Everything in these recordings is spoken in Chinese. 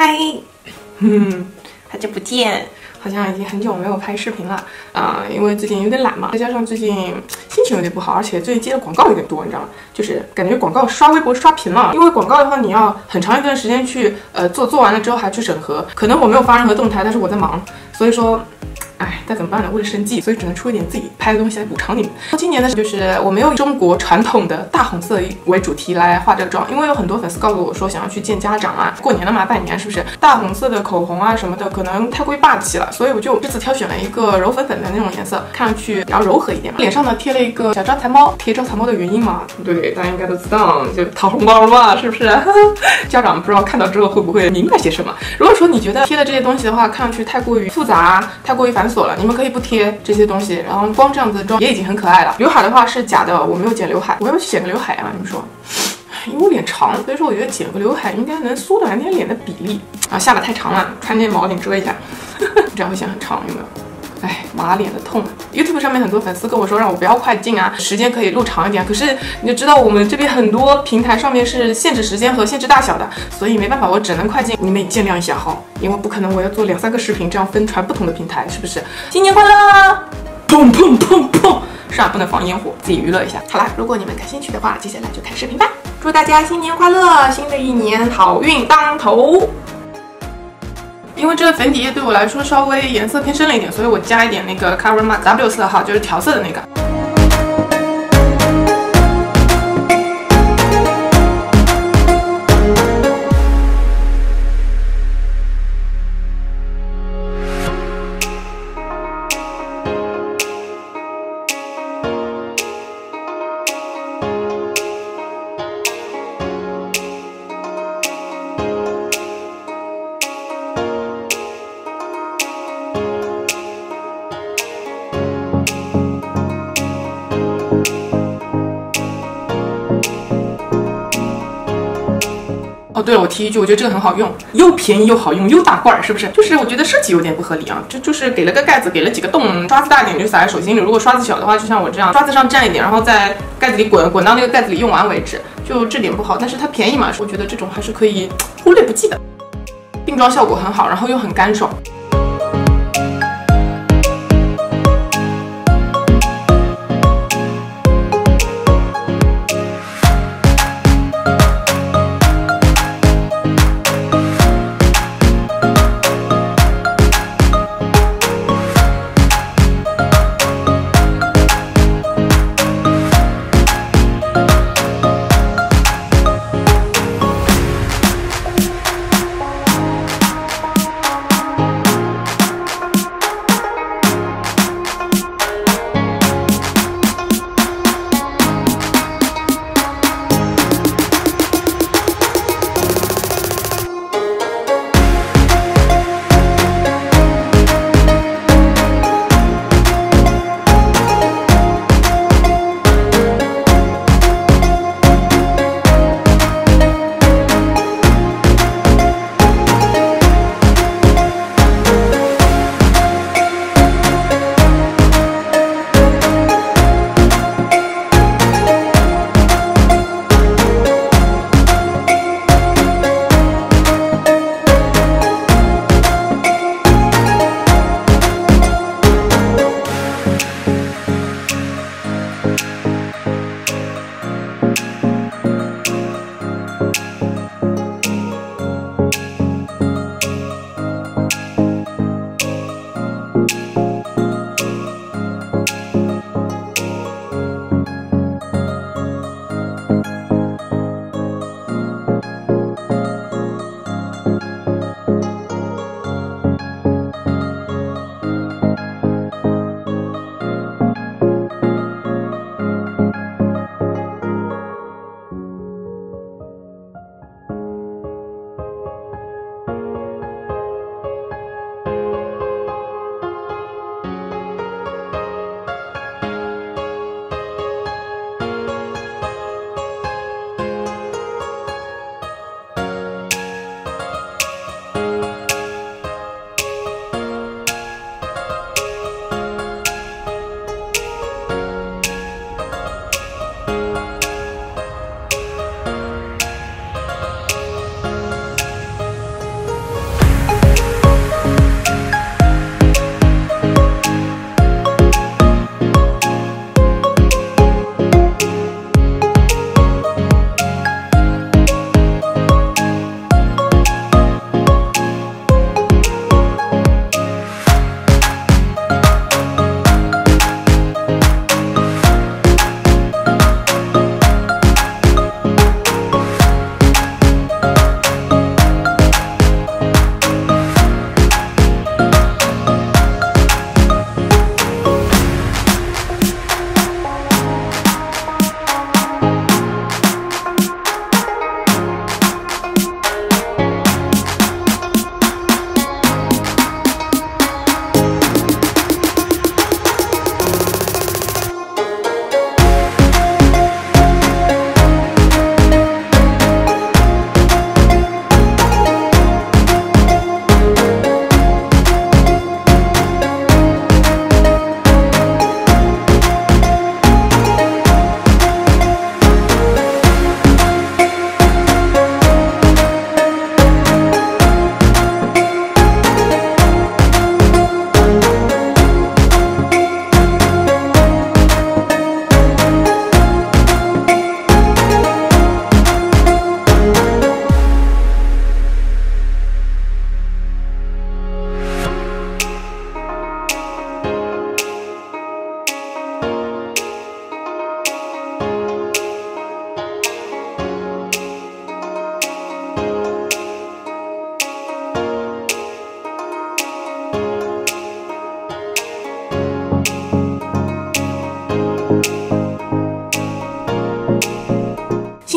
嗨，好久不见，好像已经很久没有拍视频了啊、因为最近有点懒嘛，再加上最近心情有点不好，而且最近接的广告有点多，你知道吗？就是感觉广告刷微博刷频了，因为广告的话你要很长一段时间去做完了之后还去审核，可能我没有发任何动态，但是我在忙，所以说。 哎，但怎么办呢？为了生计，所以只能出一点自己拍的东西来补偿你们。今年呢，就是我没有以中国传统的大红色为主题来化这个妆，因为有很多粉丝告诉我说想要去见家长啊，过年了嘛，拜年是不是？大红色的口红啊什么的，可能太过于霸气了，所以我就这次挑选了一个柔粉粉的那种颜色，看上去比较柔和一点嘛。脸上呢贴了一个小招财猫，贴招财猫的原因嘛，对，大家应该都知道，就讨红包嘛，是不是？家长不知道看到之后会不会明白些什么？如果说你觉得贴的这些东西的话，看上去太过于复杂，太过于繁。 锁了，你们可以不贴这些东西，然后光这样子的妆也已经很可爱了。刘海的话是假的，我没有剪刘海，我要不去剪个刘海啊？你们说，因为我脸长，所以说我觉得剪个刘海应该能缩短一点脸的比例啊。下巴太长了，穿件毛领遮一下，这样会显很长，有没有？哎，麻脸的痛。YouTube 上面很多粉丝跟我说让我不要快进啊，时间可以录长一点。可是你就知道我们这边很多平台上面是限制时间和限制大小的，所以没办法，我只能快进，你们也见谅一下哈。 因为不可能，我要做2、3个视频，这样分传不同的平台，是不是？新年快乐！砰砰砰砰！是啊，不能放烟火，自己娱乐一下。好啦，如果你们感兴趣的话，接下来就看视频吧。祝大家新年快乐，新的一年好运当头。 因为这个粉底液对我来说稍微颜色偏深了一点，所以我加一点那个 Covermark W 色号，就是调色的那个。哦，对了，我提一句，我觉得这个很好用，又便宜又好用又大罐儿，是不是？就是我觉得设计有点不合理啊，这就是给了个盖子，给了几个洞，刷子大一点就撒在手心里，如果刷子小的话，就像我这样，刷子上蘸一点，然后在盖子里滚，滚到那个盖子里用完为止，就这点不好。但是它便宜嘛，我觉得这种还是可以忽略不计的，定妆效果很好，然后又很干爽。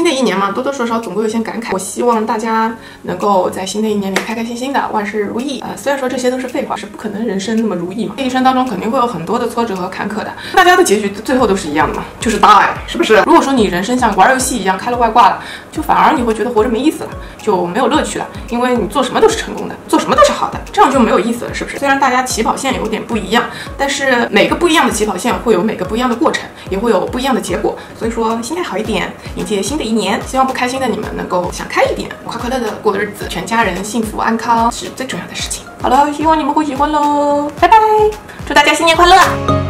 新的一年嘛，多多少少总会有些感慨。我希望大家能够在新的一年里开开心心的，万事如意。虽然说这些都是废话，是不可能人生那么如意嘛。这一生当中肯定会有很多的挫折和坎坷的，大家的结局最后都是一样的嘛，就是 die， 是不是？如果说你人生像玩游戏一样开了外挂了，就反而你会觉得活着没意思了，就没有乐趣了，因为你做什么都是成功的，做什么都是好的，这样就没有意思了，是不是？虽然大家起跑线有点不一样，但是每个不一样的起跑线会有每个不一样的过程，也会有不一样的结果。所以说心态好一点，迎接新的一年，希望不开心的你们能够想开一点，快快乐乐过日子，全家人幸福安康是最重要的事情。好了，希望你们会喜欢喽，拜拜，祝大家新年快乐！